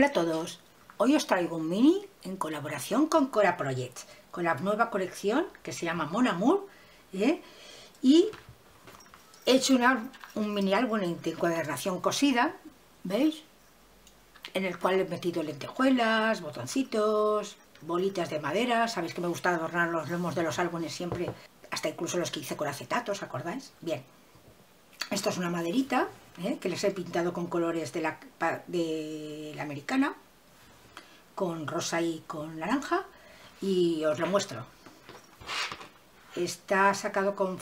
Hola a todos, hoy os traigo un mini en colaboración con Kora Projects, con la nueva colección que se llama Mon Amour, y he hecho un mini álbum de encuadernación cosida, ¿veis? En el cual he metido lentejuelas, botoncitos, bolitas de madera. Sabéis que me gusta adornar los lomos de los álbumes siempre, hasta incluso los que hice con acetatos, ¿acordáis? Bien, esto es una maderita, que les he pintado con colores de la americana, con rosa y con naranja, y os lo muestro. Está sacado con...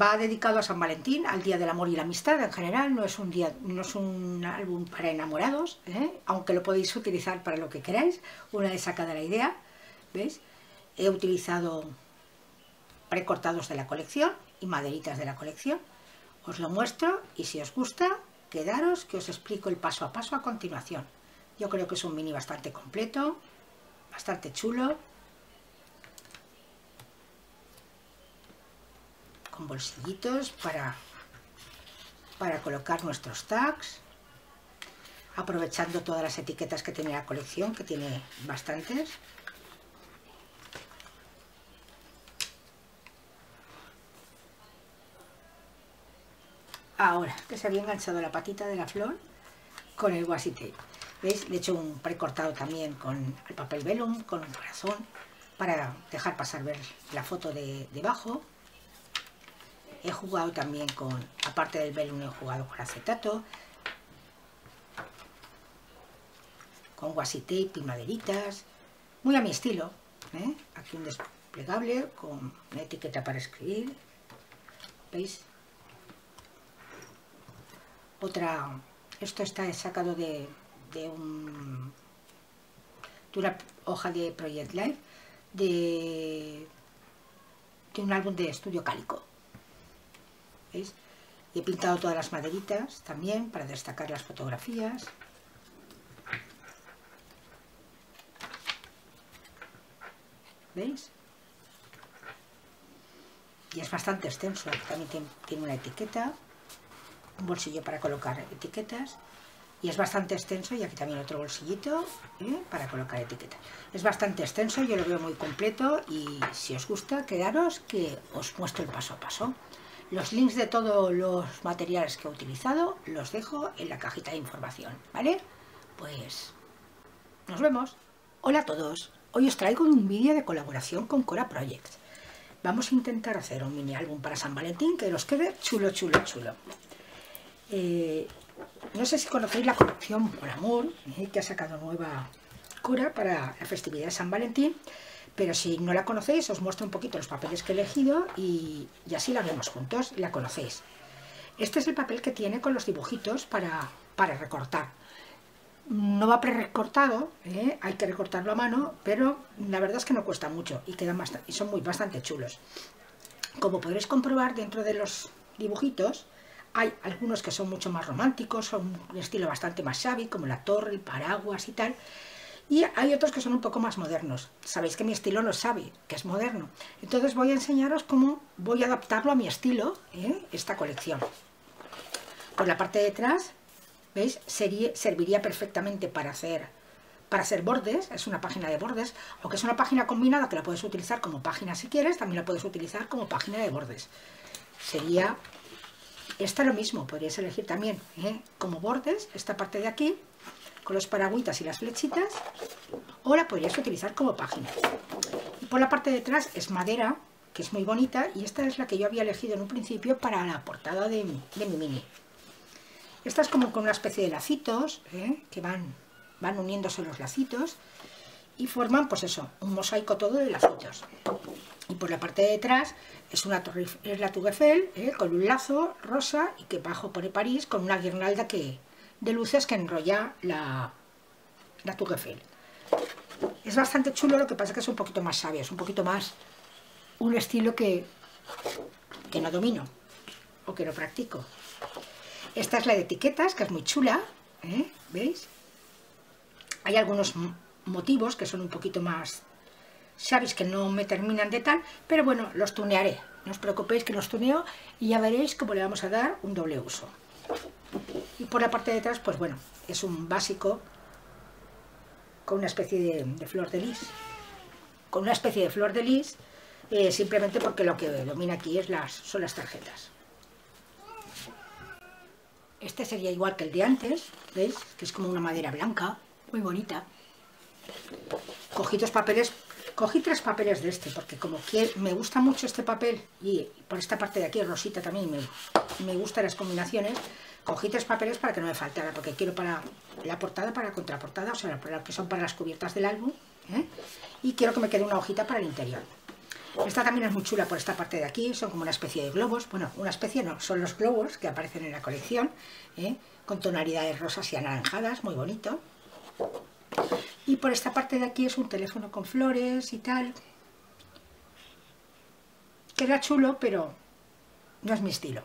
va dedicado a San Valentín, al Día del Amor y la Amistad en general. No es un álbum para enamorados, aunque lo podéis utilizar para lo que queráis, una vez sacada la idea. ¿Veis? He utilizado precortados de la colección y maderitas de la colección. Os lo muestro y si os gusta, quedaros que os explico el paso a paso a continuación. Yo creo que es un mini bastante completo, bastante chulo, con bolsillitos para colocar nuestros tags, aprovechando todas las etiquetas que tiene la colección, que tiene bastantes. Ahora que se había enganchado la patita de la flor con el washi tape, ¿veis? Le he hecho un precortado también con el papel vellum, con un corazón, para dejar pasar ver la foto de debajo. He jugado también con, aparte del vellum, he jugado con acetato, con washi tape y maderitas, muy a mi estilo, ¿eh? Aquí un desplegable con una etiqueta para escribir, ¿veis? Otra, esto está sacado de una hoja de Project Life, de un álbum de estudio cálico. ¿Veis? Y he pintado todas las maderitas también para destacar las fotografías. ¿Veis? Y es bastante extenso, también tiene una etiqueta. Un bolsillo para colocar etiquetas, y es bastante extenso, y aquí también otro bolsillito, para colocar etiquetas. Es bastante extenso, yo lo veo muy completo, y si os gusta, quedaros que os muestro el paso a paso. Los links de todos los materiales que he utilizado los dejo en la cajita de información, ¿vale? Pues nos vemos. Hola a todos, hoy os traigo un vídeo de colaboración con Kora Projects. Vamos a intentar hacer un mini álbum para San Valentín que nos quede chulo, chulo, chulo. No sé si conocéis la colección Mon Amour, que ha sacado nueva Kora para la festividad de San Valentín, pero si no la conocéis os muestro un poquito los papeles que he elegido y así la vemos juntos y la conocéis. Este es el papel que tiene con los dibujitos para recortar. No va prerecortado, hay que recortarlo a mano, pero la verdad es que no cuesta mucho y quedan bastante, y son bastante chulos. Como podréis comprobar, dentro de los dibujitos hay algunos que son mucho más románticos, son un estilo bastante más shabby, como la torre, el paraguas y tal. Y hay otros que son un poco más modernos. Sabéis que mi estilo no es shabby, que es moderno. Entonces voy a enseñaros cómo voy a adaptarlo a mi estilo, esta colección. Por la parte de atrás, ¿veis? Serviría perfectamente para hacer bordes. Es una página de bordes, aunque es una página combinada que la puedes utilizar como página si quieres, también la puedes utilizar como página de bordes. Sería... Esta lo mismo, podrías elegir también como bordes, esta parte de aquí, con los paragüitas y las flechitas, o la podrías utilizar como página. Y por la parte de atrás es madera, que es muy bonita, y esta es la que yo había elegido en un principio para la portada de mi mini. Esta es como con una especie de lacitos, que van uniéndose los lacitos, y forman, pues eso, un mosaico todo de lacitos. Y por la parte de detrás es la Tour Eiffel, con un lazo rosa y que bajo pone París, con una guirnalda de luces que enrolla la Tour Eiffel. Es bastante chulo, lo que pasa es que es un poquito más sabio, es un poquito más un estilo que no domino o que no practico. Esta es la de etiquetas, que es muy chula, ¿veis? Hay algunos motivos que son un poquito más... Sabéis que no me terminan de tal, pero bueno, los tunearé. No os preocupéis que los tuneo y ya veréis cómo le vamos a dar un doble uso. Y por la parte de atrás, pues bueno, es un básico con una especie de flor de lis. Con una especie de flor de lis, simplemente porque lo que domina aquí es son las tarjetas. Este sería igual que el de antes, ¿veis? Que es como una madera blanca, muy bonita. Cogí tres papeles de este, porque como que me gusta mucho este papel, y por esta parte de aquí, rosita también, me gustan las combinaciones. Cogí tres papeles para que no me faltara, porque quiero para la portada, para la contraportada, o sea, para los que son para las cubiertas del álbum, ¿eh? Y quiero que me quede una hojita para el interior. Esta también es muy chula por esta parte de aquí, son como una especie de globos, bueno, una especie no, son los globos que aparecen en la colección, ¿eh? Con tonalidades rosas y anaranjadas, muy bonito. Y por esta parte de aquí es un teléfono con flores y tal. Queda chulo, pero no es mi estilo.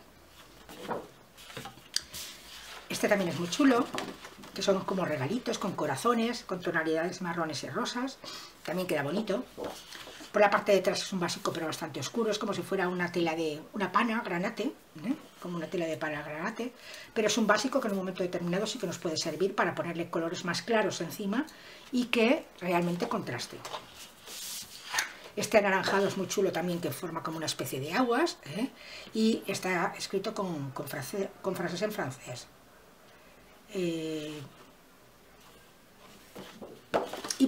Este también es muy chulo, que son como regalitos con corazones, con tonalidades marrones y rosas. También queda bonito. Por la parte de atrás es un básico, pero bastante oscuro. Es como si fuera una tela de una pana granate, ¿eh? Como una tela de pana granate, pero es un básico que en un momento determinado sí que nos puede servir para ponerle colores más claros encima y que realmente contraste. Este anaranjado es muy chulo también, que forma como una especie de aguas, ¿eh? Y está escrito con frases en francés. Y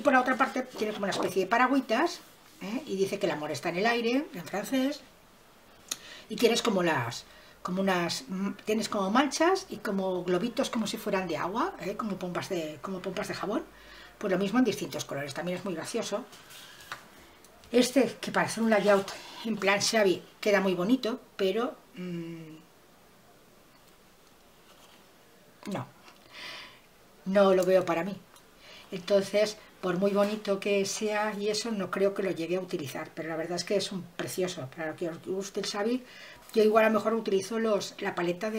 por la otra parte tiene como una especie de paragüitas, ¿eh? Y dice que el amor está en el aire, en francés, y tienes como tienes como manchas y como globitos como si fueran de agua, ¿eh? Como pompas de jabón, pues lo mismo en distintos colores, también es muy gracioso. Este, que parece un layout en plan shabby, queda muy bonito, pero no lo veo para mí. Entonces, por muy bonito que sea y eso, no creo que lo llegue a utilizar, pero la verdad es que es un precioso. Para lo que os guste el shabby, yo igual a lo mejor utilizo la paleta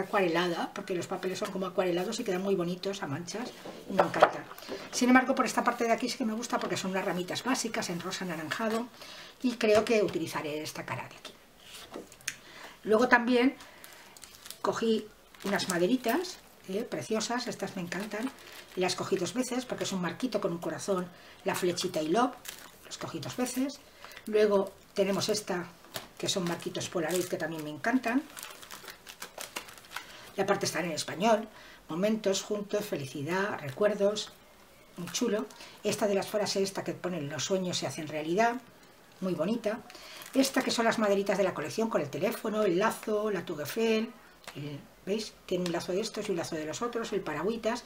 acuarelada, porque los papeles son como acuarelados y quedan muy bonitos a manchas, y me encanta. Sin embargo, por esta parte de aquí sí que me gusta, porque son unas ramitas básicas en rosa anaranjado, y creo que utilizaré esta cara de aquí. Luego también cogí unas maderitas, preciosas, estas me encantan. Las cogí dos veces, porque es un marquito con un corazón, la flechita y love, los cogí dos veces. Luego tenemos esta, que son marquitos Polaroid, que también me encantan. Y aparte están en español. Momentos, juntos, felicidad, recuerdos. Muy chulo. Esta de las frases, esta que ponen los sueños se hacen realidad. Muy bonita. Esta que son las maderitas de la colección con el teléfono, el lazo, la Tour Eiffel. ¿Veis? Tiene un lazo de estos y un lazo de los otros, el paragüitas.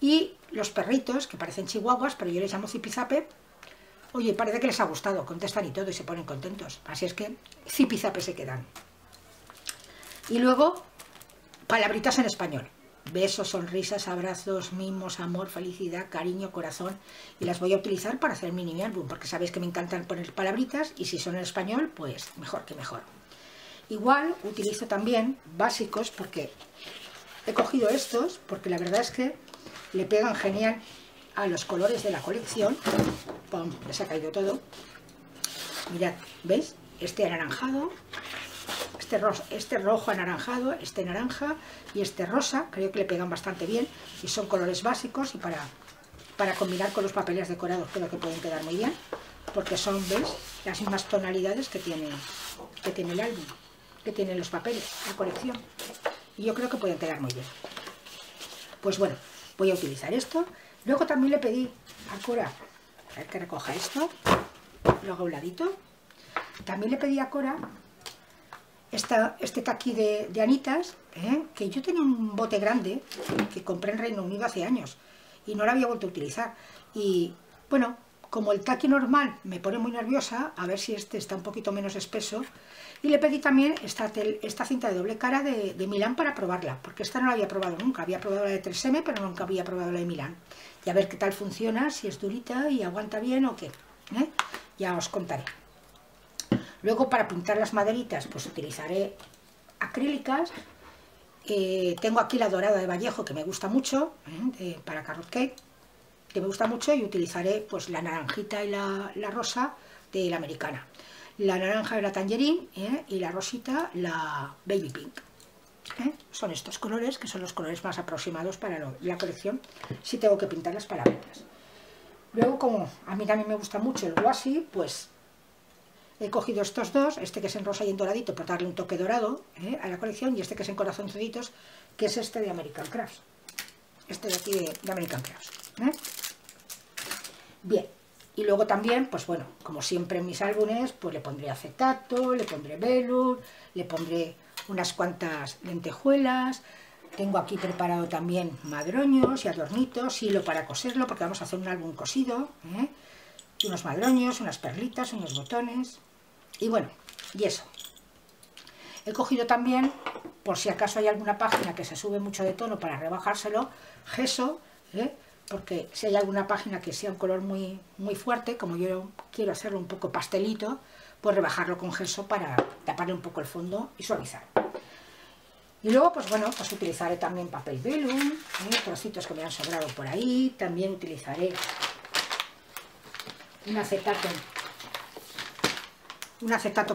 Y los perritos, que parecen chihuahuas, pero yo les llamo zipizape. Oye, parece que les ha gustado, contestan y todo y se ponen contentos. Así es que zipizape se quedan. Y luego, palabritas en español. Besos, sonrisas, abrazos, mimos, amor, felicidad, cariño, corazón. Y las voy a utilizar para hacer mi mini álbum, porque sabéis que me encantan poner palabritas y si son en español, pues mejor que mejor. Igual utilizo también básicos, porque he cogido estos, porque la verdad es que le pegan genial a los colores de la colección. ¡Pum! Les ha caído todo. Mirad, ¿veis? Este anaranjado, este rojo anaranjado, este naranja y este rosa, creo que le pegan bastante bien y son colores básicos, y para combinar con los papeles decorados creo que pueden quedar muy bien, porque son, ¿veis?, las mismas tonalidades que tiene el álbum, que tienen los papeles, la colección, y yo creo que pueden quedar muy bien. Pues bueno, voy a utilizar esto. Luego también le pedí a Kora, a ver que recoja esto, lo hago a un ladito. También le pedí a Kora este taqui de anitas, ¿eh? Que yo tenía un bote grande que compré en Reino Unido hace años y no lo había vuelto a utilizar. Y bueno, como el taqui normal me pone muy nerviosa, a ver si este está un poquito menos espeso. Y le pedí también esta cinta de doble cara de Milán para probarla, porque esta no la había probado nunca. Había probado la de 3M, pero nunca había probado la de Milán. Y a ver qué tal funciona, si es durita y aguanta bien o qué, ¿eh? Ya os contaré. Luego, para pintar las maderitas, pues utilizaré acrílicas. Tengo aquí la dorada de Vallejo, que me gusta mucho, ¿eh? Para Carrot Cake, que me gusta mucho, y utilizaré pues la naranjita y la rosa de la americana. La naranja de la tangerine, ¿eh? Y la rosita, la baby pink, ¿eh? Son estos colores, que son los colores más aproximados para la colección, si tengo que pintar las palabritas. Luego, como a mí también me gusta mucho el washi, pues he cogido estos dos, este que es en rosa y en doradito, para darle un toque dorado a la colección, y este que es en corazoncitos, que es este de American Crafts. Este de aquí de American Crafts. Bien, y luego también, pues bueno, como siempre en mis álbumes, pues le pondré acetato, le pondré velour, le pondré unas cuantas lentejuelas. Tengo aquí preparado también madroños y adornitos, hilo para coserlo, porque vamos a hacer un álbum cosido, unos madroños, unas perlitas, unos botones, y bueno, y eso. He cogido también, por si acaso hay alguna página que se sube mucho de tono para rebajárselo, gesso, porque si hay alguna página que sea un color muy, muy fuerte, como yo quiero hacerlo un poco pastelito, pues rebajarlo con gesso para taparle un poco el fondo y suavizar. Y luego, pues bueno, pues utilizaré también papel velum, trocitos que me han sobrado por ahí. También utilizaré un acetato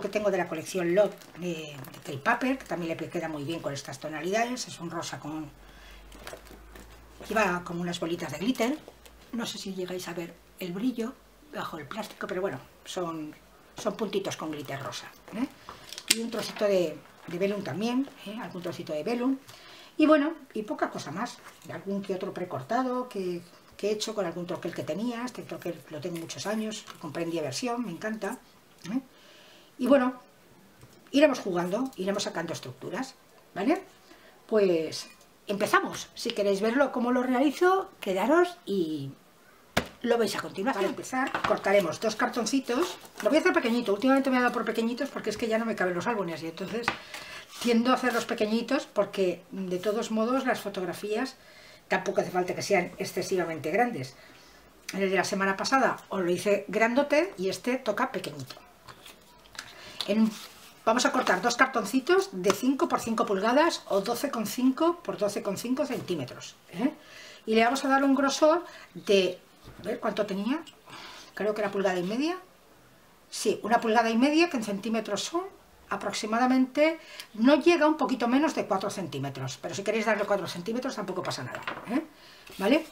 que tengo de la colección Love de Cake Paper, que también le queda muy bien con estas tonalidades. Es un rosa con... lleva como unas bolitas de glitter. No sé si llegáis a ver el brillo bajo el plástico, pero bueno, son puntitos con glitter rosa. Y un trocito de velum también, algún trocito de velum. Y bueno, y poca cosa más. Algún que otro precortado que he hecho con algún troquel que tenía. Este troquel lo tengo muchos años, compré en diversión, me encanta. Y bueno, iremos jugando, iremos sacando estructuras, ¿vale? Pues empezamos. Si queréis verlo cómo lo realizo, quedaros y lo veis a continuación. Para empezar, cortaremos dos cartoncitos. Lo voy a hacer pequeñito. Últimamente me he dado por pequeñitos porque es que ya no me caben los álbumes, y entonces tiendo a hacerlos pequeñitos porque de todos modos las fotografías tampoco hace falta que sean excesivamente grandes. El de la semana pasada os lo hice grandote y este toca pequeñito. Vamos a cortar dos cartoncitos de 5×5 pulgadas o 12,5 por 12,5 centímetros. Y le vamos a dar un grosor de... a ver cuánto tenía, creo que era pulgada y media. Sí, una pulgada y media, que en centímetros son aproximadamente, no llega, un poquito menos de 4 centímetros, pero si queréis darle 4 centímetros tampoco pasa nada, ¿vale?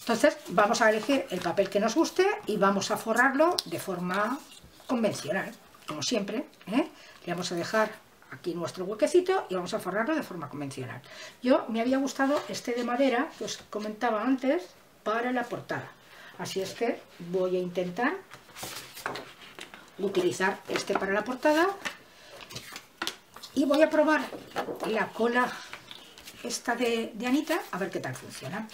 Entonces vamos a elegir el papel que nos guste y vamos a forrarlo de forma convencional, como siempre, Le vamos a dejar aquí nuestro huequecito y vamos a forrarlo de forma convencional. Yo me había gustado este de madera que os comentaba antes para la portada, así es que voy a intentar utilizar este para la portada y voy a probar la cola esta de Anita a ver qué tal funciona.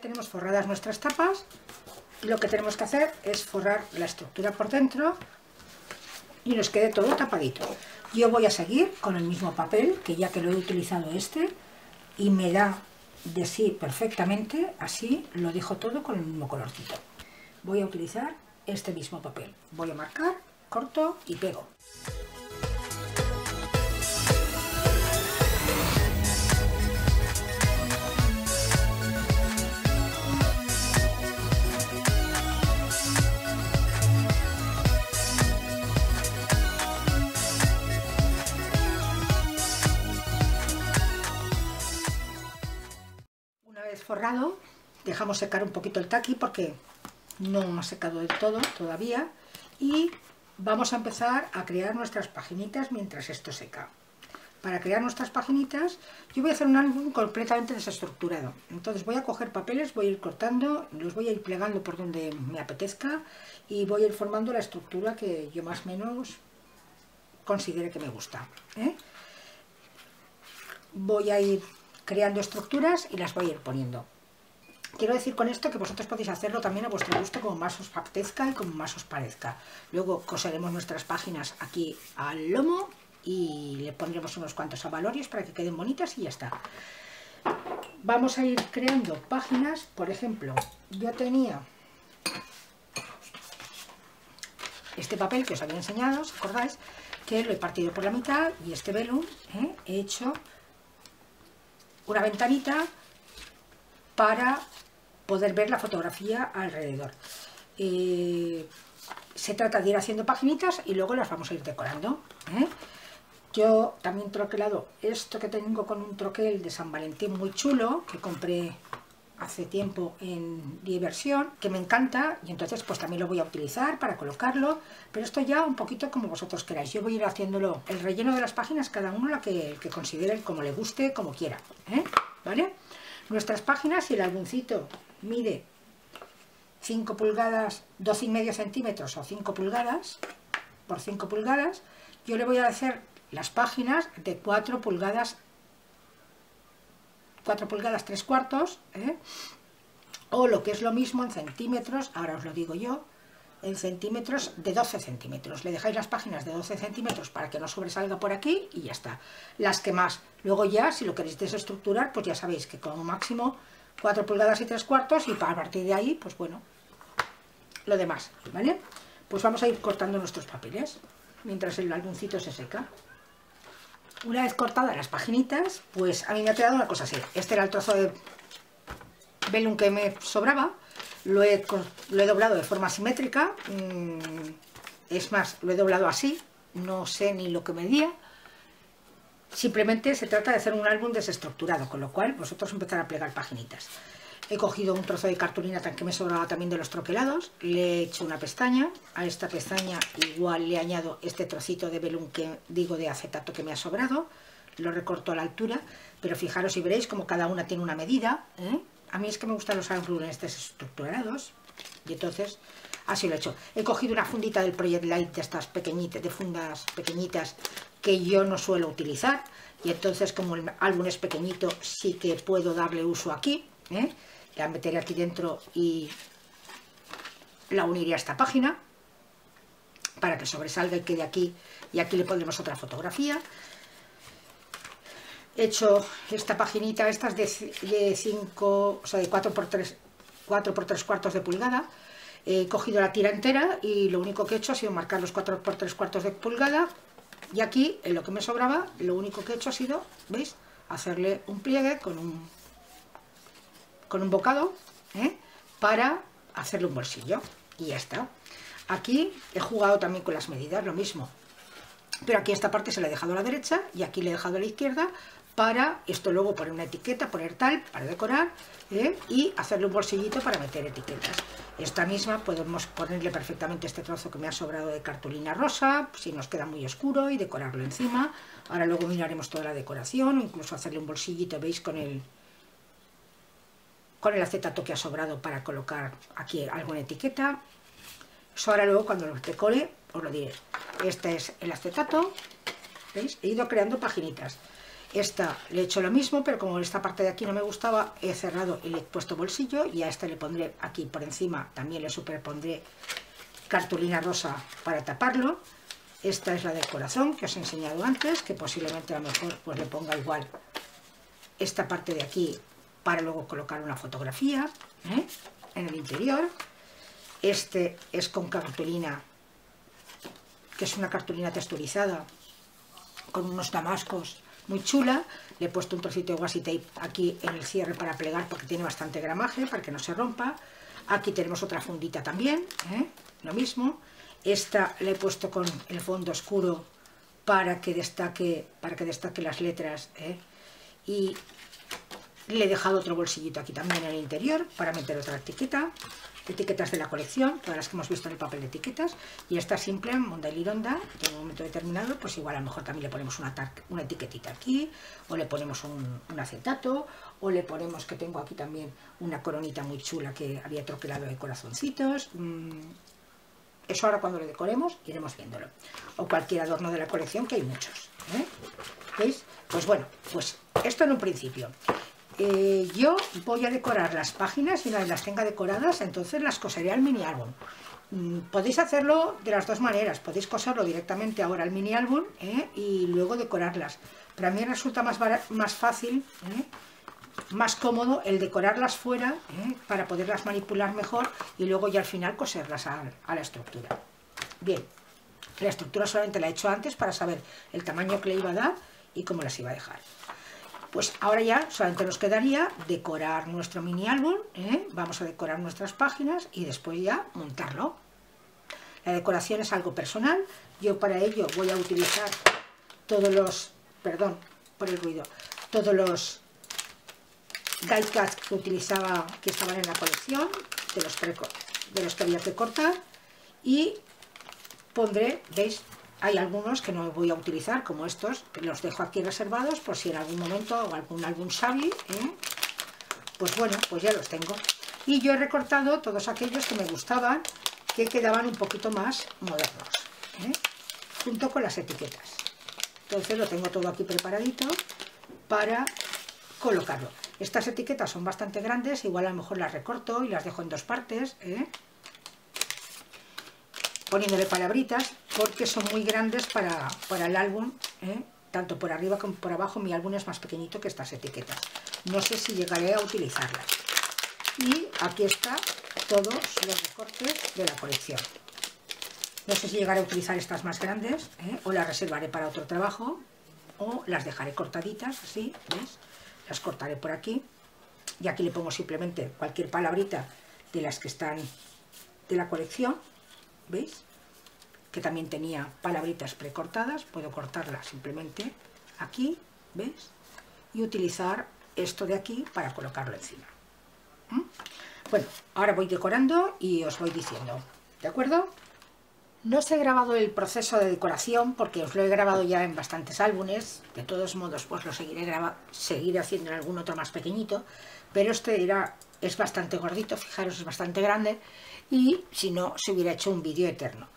Tenemos forradas nuestras tapas, lo que tenemos que hacer es forrar la estructura por dentro y nos quede todo tapadito. Yo voy a seguir con el mismo papel, que ya que lo he utilizado este y me da de sí perfectamente, así lo dejo todo con el mismo colorcito. Voy a utilizar este mismo papel, voy a marcar, corto y pego. Forrado, dejamos secar un poquito el taqui porque no ha secado del todo todavía, y vamos a empezar a crear nuestras paginitas mientras esto seca. para crear nuestras paginitas, yo voy a hacer un álbum completamente desestructurado. Entonces voy a coger papeles, voy a ir cortando, los voy a ir plegando por donde me apetezca y voy a ir formando la estructura que yo más o menos considere que me gusta, ¿eh? Voy a ir creando estructuras y las voy a ir poniendo. Quiero decir con esto que vosotros podéis hacerlo también a vuestro gusto, como más os apetezca y como más os parezca. Luego coseremos nuestras páginas aquí al lomo y le pondremos unos cuantos abalorios para que queden bonitas y ya está. Vamos a ir creando páginas. Por ejemplo, yo tenía este papel que os había enseñado, ¿os acordáis? Que lo he partido por la mitad y este velum, ¿eh? He hecho una ventanita para poder ver la fotografía alrededor. Se trata de ir haciendo paginitas y luego las vamos a ir decorando, ¿eh? Yo también he troquelado esto que tengo con un troquel de San Valentín muy chulo, que compré hace tiempo en Diversión, que me encanta, y entonces pues también lo voy a utilizar para colocarlo, pero esto ya un poquito como vosotros queráis. Yo voy a ir haciéndolo, el relleno de las páginas, cada uno el que considere, como le guste, como quiera, ¿eh? ¿Vale? Nuestras páginas, y el albuncito mide 5 pulgadas, 2,5 centímetros o 5 pulgadas por 5 pulgadas, yo le voy a hacer las páginas de 4 pulgadas, 4 pulgadas 3/4, ¿eh? O lo que es lo mismo en centímetros, ahora os lo digo yo, en centímetros de 12 centímetros. Le dejáis las páginas de 12 centímetros para que no sobresalga por aquí y ya está. Las que más, luego ya si lo queréis desestructurar, pues ya sabéis que como máximo 4 pulgadas y 3/4, y a partir de ahí, pues bueno, lo demás, ¿vale? Pues vamos a ir cortando nuestros papeles mientras el albuncito se seca. Una vez cortadas las paginitas, pues a mí me ha quedado una cosa así. Este era el trozo de velum que me sobraba. Lo he doblado de forma simétrica, es más, lo he doblado así, no sé ni lo que medía. Simplemente se trata de hacer un álbum desestructurado, con lo cual vosotros empezar a plegar paginitas. He cogido un trozo de cartulina que me sobraba también de los troquelados, le he hecho una pestaña, a esta pestaña igual le añado este trocito de velum, que digo, de acetato, que me ha sobrado, lo recorto a la altura, pero fijaros y veréis como cada una tiene una medida, ¿eh? A mí es que me gustan los álbumes desestructurados y entonces así lo he hecho. He cogido una fundita del Project Life, de estas pequeñitas, de fundas pequeñitas que yo no suelo utilizar, y entonces como el álbum es pequeñito sí que puedo darle uso aquí, ¿eh? La meteré aquí dentro y la uniré a esta página para que sobresalga y quede aquí, y aquí le pondremos otra fotografía. He hecho esta paginita, esta es de 5, o sea, de 4 por 3/4 de pulgada. He cogido la tira entera y lo único que he hecho ha sido marcar los 4 por 3/4 de pulgada, y aquí, en lo que me sobraba, lo único que he hecho ha sido, ¿veis?, hacerle un pliegue con un bocado, ¿eh?, para hacerle un bolsillo, y ya está. Aquí he jugado también con las medidas, lo mismo, pero aquí esta parte se la he dejado a la derecha y aquí le he dejado a la izquierda, para esto luego poner una etiqueta, poner tal, para decorar, ¿eh? Y hacerle un bolsillito para meter etiquetas. Esta misma podemos ponerle perfectamente este trozo que me ha sobrado de cartulina rosa, si nos queda muy oscuro, y decorarlo encima. Ahora luego miraremos toda la decoración, incluso hacerle un bolsillito, ¿veis?, con el acetato que ha sobrado, para colocar aquí alguna etiqueta. Eso ahora luego cuando lo decore os lo diré. Este es el acetato, ¿veis? He ido creando paginitas. Esta le he hecho lo mismo, pero como esta parte de aquí no me gustaba, he cerrado y le he puesto bolsillo, y a esta le pondré aquí por encima, también le superpondré cartulina rosa para taparlo. Esta es la del corazón que os he enseñado antes, que posiblemente a lo mejor pues le ponga igual esta parte de aquí para luego colocar una fotografía, ¿eh?, en el interior. Este es con cartulina, que es una cartulina texturizada con unos damascos, muy chula. Le he puesto un trocito de washi tape aquí en el cierre para plegar, porque tiene bastante gramaje, para que no se rompa. Aquí tenemos otra fundita también, ¿eh?, lo mismo. Esta le he puesto con el fondo oscuro para que destaque las letras, ¿eh?, y le he dejado otro bolsillito aquí también en el interior para meter otra etiqueta. etiquetas de la colección, todas las que hemos visto en el papel de etiquetas, y esta simple, mondelironda, que en un momento determinado, pues igual a lo mejor también le ponemos una etiquetita aquí, o le ponemos un acetato, o le ponemos, que tengo aquí también una coronita muy chula que había troquelado de corazoncitos. Eso ahora cuando lo decoremos iremos viéndolo. O cualquier adorno de la colección, que hay muchos, ¿eh? ¿Veis? Pues bueno, pues esto en un principio. Yo voy a decorar las páginas y una vez las tenga decoradas, entonces las coseré al mini álbum. Podéis hacerlo de las dos maneras. Podéis coserlo directamente ahora al mini álbum, ¿eh? Y luego decorarlas. Pero a mí resulta más fácil, ¿eh? Más cómodo el decorarlas fuera, ¿eh? Para poderlas manipular mejor y luego ya al final coserlas a la estructura. Bien, la estructura solamente la he hecho antes para saber el tamaño que le iba a dar y cómo las iba a dejar. Pues ahora ya solamente nos quedaría decorar nuestro mini álbum, ¿eh? Vamos a decorar nuestras páginas y después ya montarlo. La decoración es algo personal. Yo para ello voy a utilizar todos los, perdón por el ruido, todos los die cuts que utilizaba, que estaban en la colección, de los que había que cortar, y pondré, veis, hay algunos que no voy a utilizar, como estos, que los dejo aquí reservados por si en algún momento hago algún álbum Shabby, ¿eh? Pues bueno, pues ya los tengo. Y yo he recortado todos aquellos que me gustaban, que quedaban un poquito más modernos, ¿eh? Junto con las etiquetas. Entonces lo tengo todo aquí preparadito para colocarlo. Estas etiquetas son bastante grandes, igual a lo mejor las recorto y las dejo en dos partes, ¿eh? Poniéndole palabritas, porque son muy grandes para el álbum, ¿eh? Tanto por arriba como por abajo. Mi álbum es más pequeñito que estas etiquetas. No sé si llegaré a utilizarlas. Y aquí está todos los recortes de la colección. No sé si llegaré a utilizar estas más grandes, ¿eh? O las reservaré para otro trabajo, o las dejaré cortaditas, así, ¿veis? Las cortaré por aquí y aquí le pongo simplemente cualquier palabrita de las que están de la colección. ¿Veis? Que también tenía palabritas precortadas. Puedo cortarlas simplemente aquí, ¿veis? Y utilizar esto de aquí para colocarlo encima. ¿Mm? Bueno, ahora voy decorando y os voy diciendo, ¿de acuerdo? No os he grabado el proceso de decoración porque os lo he grabado ya en bastantes álbumes. De todos modos, pues lo seguiré haciendo en algún otro más pequeñito. Pero este es bastante gordito, fijaros, es bastante grande. Y si no, se hubiera hecho un vídeo eterno.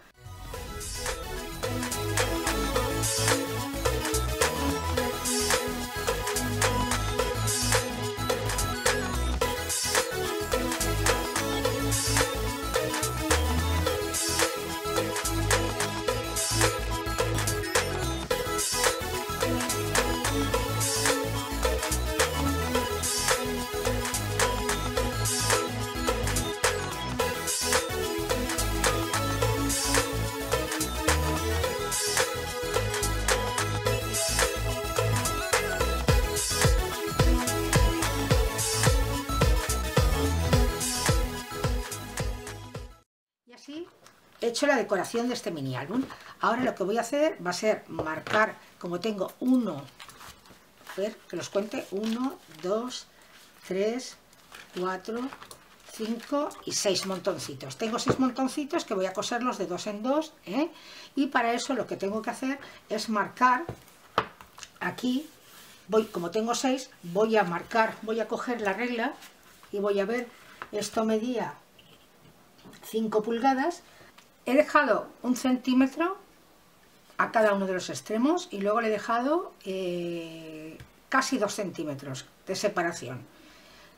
La decoración de este mini álbum. Ahora lo que voy a hacer va a ser marcar, como tengo uno, a ver que los cuente, 1, 2, 3, 4, 5 y 6 montoncitos. Tengo 6 montoncitos que voy a coserlos de 2 en 2, ¿eh? Y para eso lo que tengo que hacer es marcar aquí. Voy, como tengo 6, voy a marcar, voy a coger la regla y voy a ver, esto medía 5 pulgadas. He dejado 1 centímetro a cada uno de los extremos y luego le he dejado casi 2 centímetros de separación.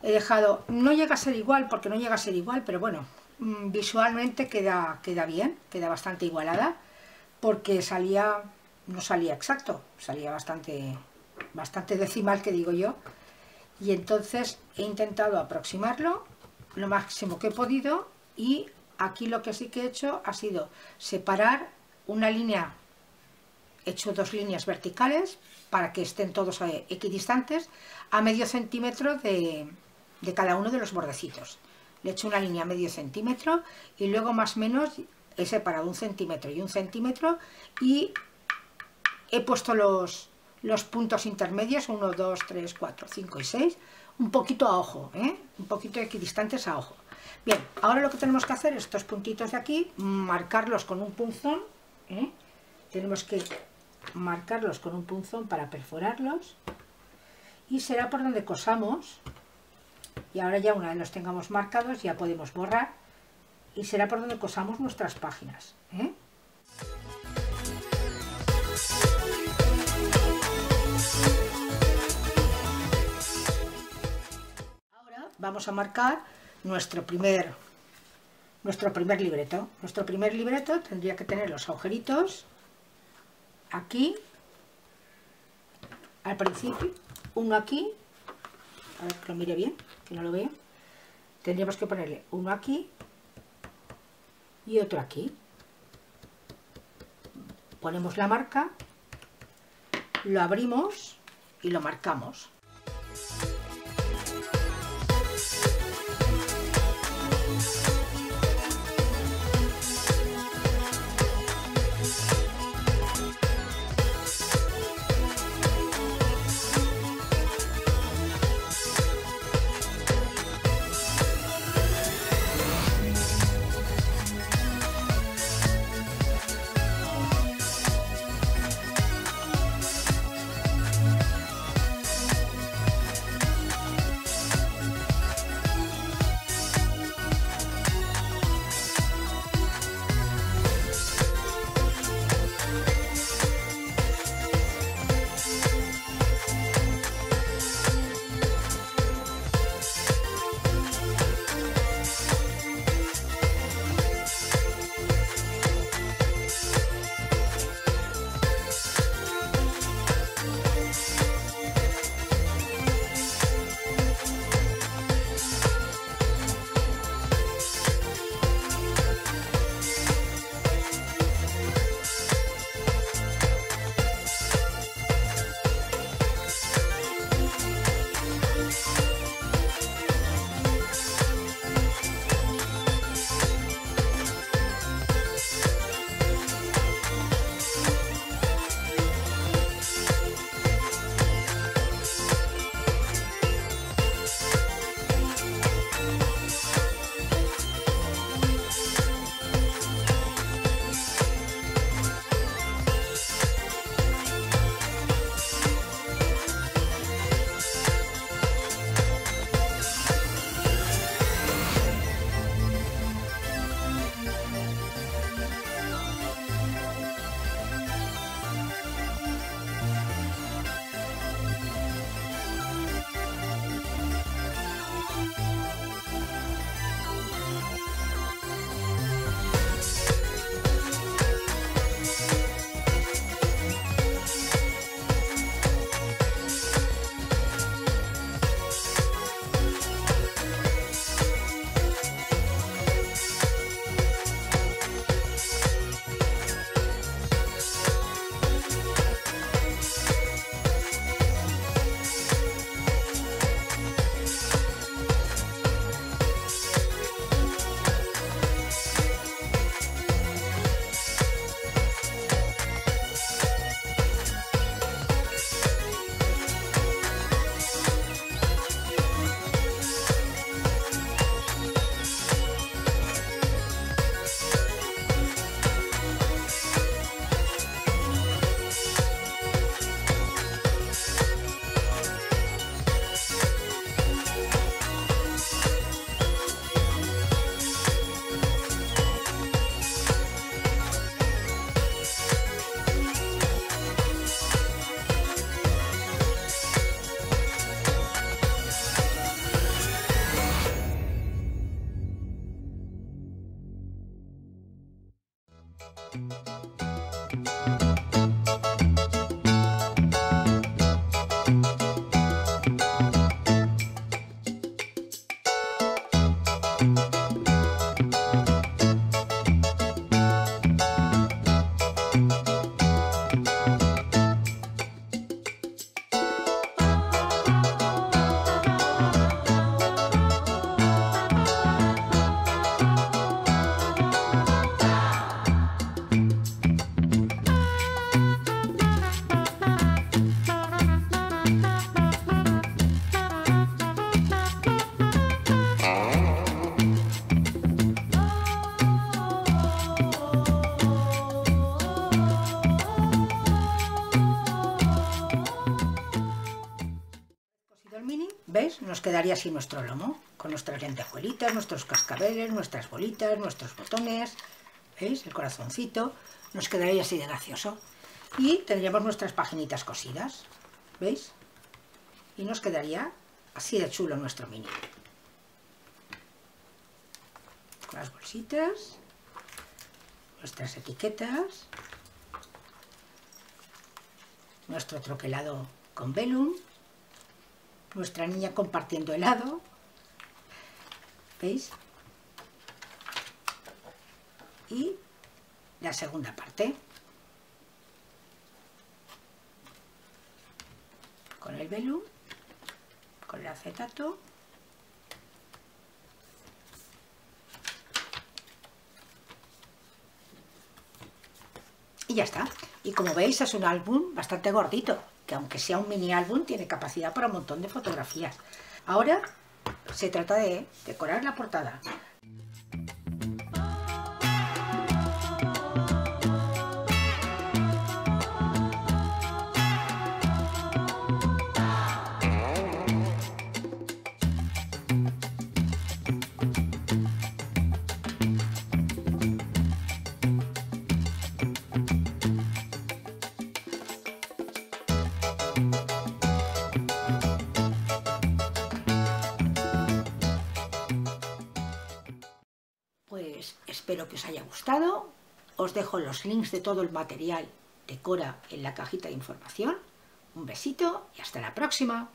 He dejado, no llega a ser igual, porque no llega a ser igual, pero bueno, visualmente queda bien, queda bastante igualada, porque salía, no salía exacto, salía bastante decimal, que digo yo. Y entonces he intentado aproximarlo lo máximo que he podido, y aquí lo que sí que he hecho ha sido separar una línea, he hecho 2 líneas verticales para que estén todos equidistantes a medio centímetro de cada uno de los bordecitos. Le he hecho una línea a medio centímetro y luego más o menos he separado 1 centímetro y 1 centímetro y he puesto los puntos intermedios, 1, 2, 3, 4, 5 y 6, un poquito a ojo, ¿eh? Un poquito equidistantes a ojo. Bien, ahora lo que tenemos que hacer, estos puntitos de aquí, marcarlos con un punzón, ¿eh? Tenemos que marcarlos con un punzón para perforarlos, y será por donde cosamos. Y ahora ya, una vez los tengamos marcados, ya podemos borrar, y será por donde cosamos nuestras páginas, ¿eh? Ahora vamos a marcar nuestro primer libreto. Nuestro primer libreto tendría que tener los agujeritos aquí al principio, uno aquí, a ver que lo mire bien, que no lo vea. Tendríamos que ponerle uno aquí y otro aquí. Ponemos la marca, lo abrimos y lo marcamos. ¿ves? Nos quedaría así nuestro lomo, con nuestras lentejuelitas, nuestros cascabeles, nuestras bolitas, nuestros botones, ¿veis? El corazoncito, nos quedaría así de gracioso. Y tendríamos nuestras paginitas cosidas, ¿veis? Y nos quedaría así de chulo nuestro mini. Con las bolsitas, nuestras etiquetas, nuestro troquelado con velum, nuestra niña compartiendo helado, ¿veis? Y la segunda parte, con el velum, con el acetato, y ya está. Y como veis, es un álbum bastante gordito, que aunque sea un mini álbum, tiene capacidad para un montón de fotografías. Ahora se trata de decorar la portada. Espero que os haya gustado. Os dejo los links de todo el material de Kora en la cajita de información. Un besito y hasta la próxima.